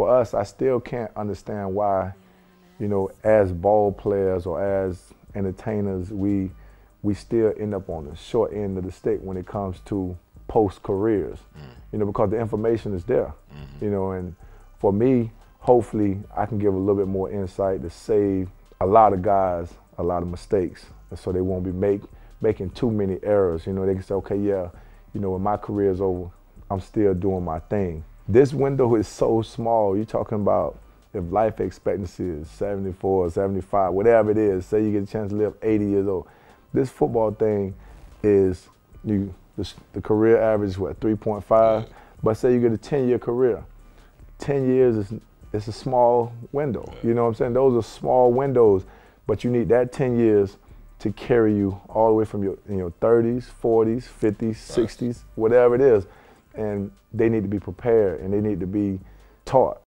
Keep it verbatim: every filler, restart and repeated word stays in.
for us, I still can't understand why, you know, as ball players or as entertainers, we we still end up on the short end of the stick when it comes to post careers, mm. you know, because the information is there, mm-hmm. you know, and for me, hopefully I can give a little bit more insight to save a lot of guys a lot of mistakes, and so they won't be make, making too many errors. You know, they can say, okay, yeah, you know, when my career is over, I'm still doing my thing. This window is so small. You're talking about if life expectancy is seventy-four, seventy-five, whatever it is, say you get a chance to live eighty years old. This football thing is, you the, the career average is what, three point five? But say you get a ten-year career. ten years is it's a small window. You know what I'm saying? Those are small windows, but you need that ten years to carry you all the way from your, in your thirties, forties, fifties, sixties, whatever it is. And they need to be prepared and they need to be taught.